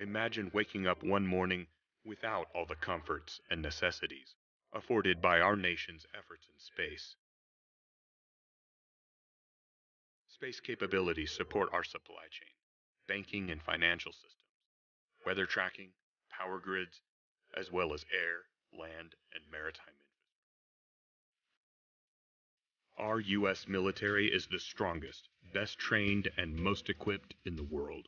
Imagine waking up one morning without all the comforts and necessities afforded by our nation's efforts in space. Space capabilities support our supply chain, banking and financial systems, weather tracking, power grids, as well as air, land, and maritime infrastructure. Our U.S. military is the strongest, best trained, and most equipped in the world.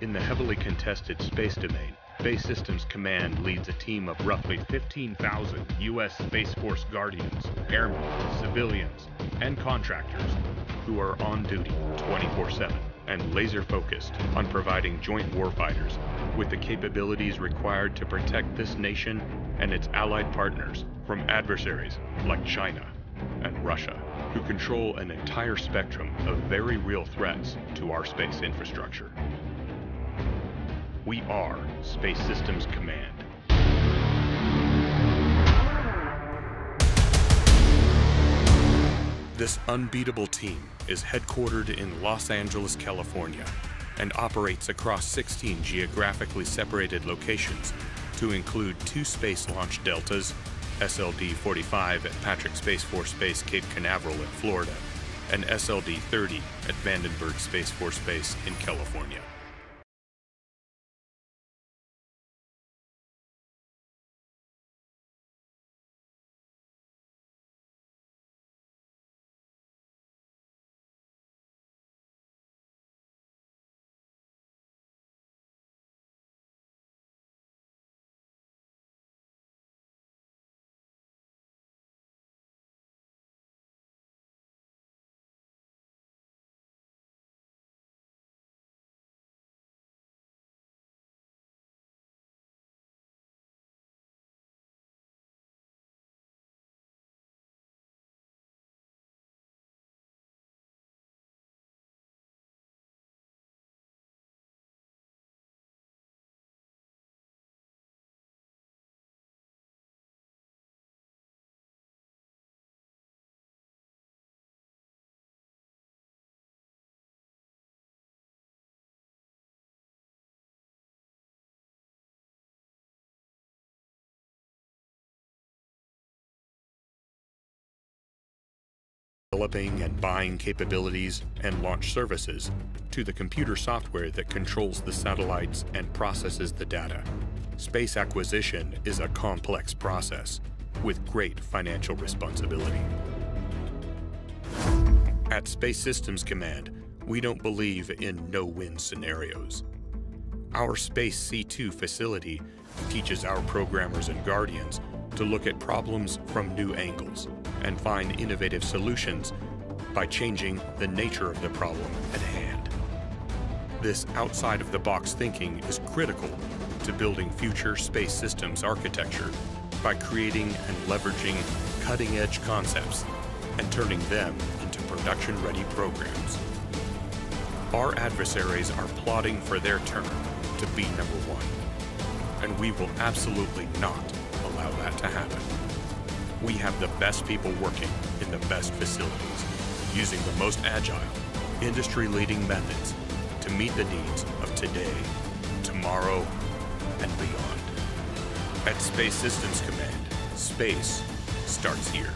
In the heavily contested space domain, Space Systems Command leads a team of roughly 15,000 U.S. Space Force guardians, airmen, civilians, and contractors who are on duty 24/7 and laser-focused on providing joint warfighters with the capabilities required to protect this nation and its allied partners from adversaries like China and Russia, who control an entire spectrum of very real threats to our space infrastructure. We are Space Systems Command. This unbeatable team is headquartered in Los Angeles, California, and operates across 16 geographically separated locations to include 2 space launch deltas, SLD-45 at Patrick Space Force Base, Cape Canaveral in Florida, and SLD-30 at Vandenberg Space Force Base in California. Developing and buying capabilities and launch services to the computer software that controls the satellites and processes the data. Space acquisition is a complex process with great financial responsibility. At Space Systems Command, we don't believe in no-win scenarios. Our Space C2 facility teaches our programmers and guardians to look at problems from new angles and find innovative solutions by changing the nature of the problem at hand. This outside-of-the-box thinking is critical to building future space systems architecture by creating and leveraging cutting-edge concepts and turning them into production-ready programs. Our adversaries are plotting for their turn to be #1, and we will absolutely not allow that to happen. We have the best people working in the best facilities, using the most agile, industry-leading methods to meet the needs of today, tomorrow, and beyond. At Space Systems Command, space starts here.